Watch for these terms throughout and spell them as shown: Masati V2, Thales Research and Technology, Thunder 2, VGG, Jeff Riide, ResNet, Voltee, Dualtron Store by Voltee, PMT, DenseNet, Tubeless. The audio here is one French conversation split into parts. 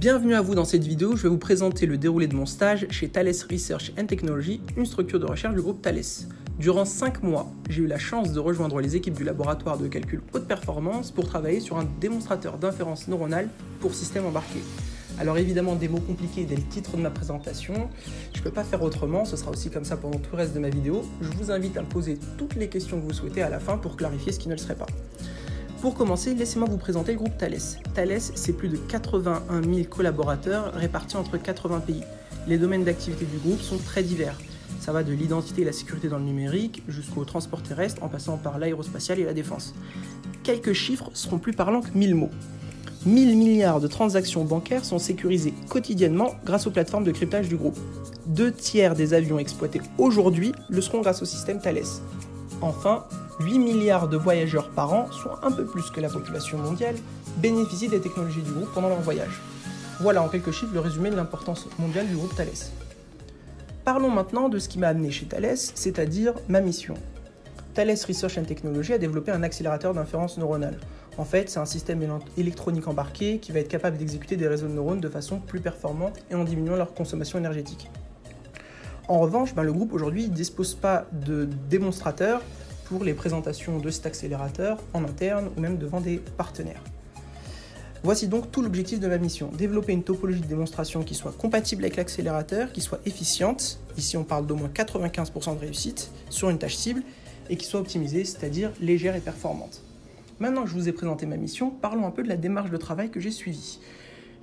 Bienvenue à vous dans cette vidéo, je vais vous présenter le déroulé de mon stage chez Thales Research and Technology, une structure de recherche du groupe Thales. Durant 5 mois, j'ai eu la chance de rejoindre les équipes du laboratoire de calcul haute performance pour travailler sur un démonstrateur d'inférence neuronale pour système embarqué. Alors évidemment, des mots compliqués dès le titre de ma présentation, je ne peux pas faire autrement, ce sera aussi comme ça pendant tout le reste de ma vidéo. Je vous invite à me poser toutes les questions que vous souhaitez à la fin pour clarifier ce qui ne le serait pas. Pour commencer, laissez-moi vous présenter le groupe Thales. Thales, c'est plus de 81 000 collaborateurs répartis entre 80 pays. Les domaines d'activité du groupe sont très divers. Ça va de l'identité et la sécurité dans le numérique jusqu'au transport terrestre en passant par l'aérospatiale et la défense. Quelques chiffres seront plus parlants que 1000 mots. 1000 milliards de transactions bancaires sont sécurisées quotidiennement grâce aux plateformes de cryptage du groupe. 2/3 des avions exploités aujourd'hui le seront grâce au système Thales. Enfin, 8 milliards de voyageurs par an, soit un peu plus que la population mondiale, bénéficient des technologies du groupe pendant leur voyage. Voilà en quelques chiffres le résumé de l'importance mondiale du groupe Thales. Parlons maintenant de ce qui m'a amené chez Thales, c'est-à-dire ma mission. Thales Research and Technology a développé un accélérateur d'inférence neuronale. En fait, c'est un système électronique embarqué qui va être capable d'exécuter des réseaux de neurones de façon plus performante et en diminuant leur consommation énergétique. En revanche, le groupe aujourd'hui ne dispose pas de démonstrateurs pour les présentations de cet accélérateur en interne ou même devant des partenaires. Voici donc tout l'objectif de ma mission, développer une topologie de démonstration qui soit compatible avec l'accélérateur, qui soit efficiente, ici on parle d'au moins 95% de réussite sur une tâche cible, et qui soit optimisée, c'est-à-dire légère et performante. Maintenant que je vous ai présenté ma mission, parlons un peu de la démarche de travail que j'ai suivie.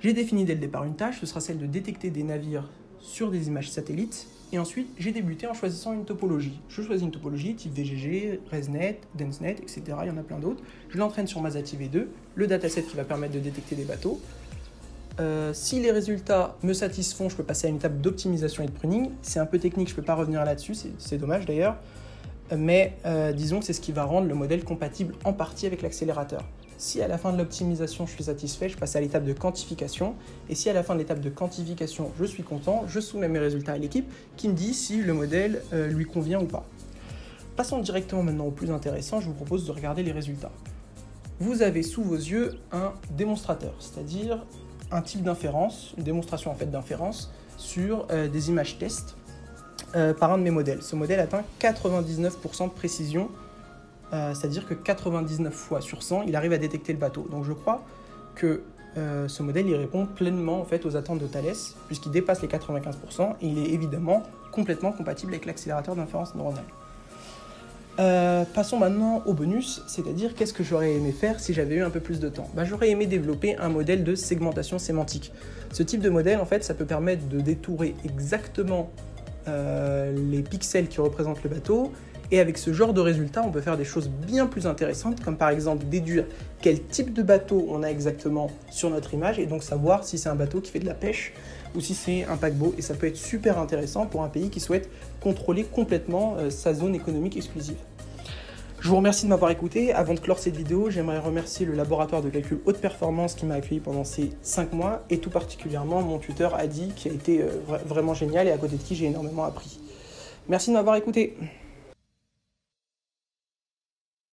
J'ai défini dès le départ une tâche, ce sera celle de détecter des navires sur des images satellites, et ensuite j'ai débuté en choisissant une topologie. Je choisis une topologie type VGG, ResNet, DenseNet, etc. Il y en a plein d'autres. Je l'entraîne sur Masati V2, le dataset qui va permettre de détecter des bateaux. Si les résultats me satisfont, je peux passer à une étape d'optimisation et de pruning. C'est un peu technique, je ne peux pas revenir là-dessus, c'est dommage d'ailleurs. Mais disons que c'est ce qui va rendre le modèle compatible en partie avec l'accélérateur. Si à la fin de l'optimisation je suis satisfait, je passe à l'étape de quantification, et si à la fin de l'étape de quantification je suis content, je soumets mes résultats à l'équipe qui me dit si le modèle lui convient ou pas. Passons directement maintenant au plus intéressant, je vous propose de regarder les résultats. Vous avez sous vos yeux un démonstrateur, c'est-à-dire un type d'inférence, une démonstration en fait d'inférence sur des images test par un de mes modèles. Ce modèle atteint 99% de précision. C'est-à-dire que 99 fois sur 100, il arrive à détecter le bateau. Donc je crois que ce modèle, il répond pleinement en fait, aux attentes de Thales, puisqu'il dépasse les 95%, et il est évidemment complètement compatible avec l'accélérateur d'inférence neuronale. Passons maintenant au bonus, c'est-à-dire qu'est-ce que j'aurais aimé faire si j'avais eu un peu plus de temps. J'aurais aimé développer un modèle de segmentation sémantique. Ce type de modèle, en fait, ça peut permettre de détourer exactement les pixels qui représentent le bateau, et avec ce genre de résultats, on peut faire des choses bien plus intéressantes, comme par exemple déduire quel type de bateau on a exactement sur notre image, et donc savoir si c'est un bateau qui fait de la pêche ou si c'est un paquebot. Et ça peut être super intéressant pour un pays qui souhaite contrôler complètement sa zone économique exclusive. Je vous remercie de m'avoir écouté. Avant de clore cette vidéo, j'aimerais remercier le laboratoire de calcul haute performance qui m'a accueilli pendant ces 5 mois, et tout particulièrement mon tuteur Adi, qui a été vraiment génial et à côté de qui j'ai énormément appris. Merci de m'avoir écouté.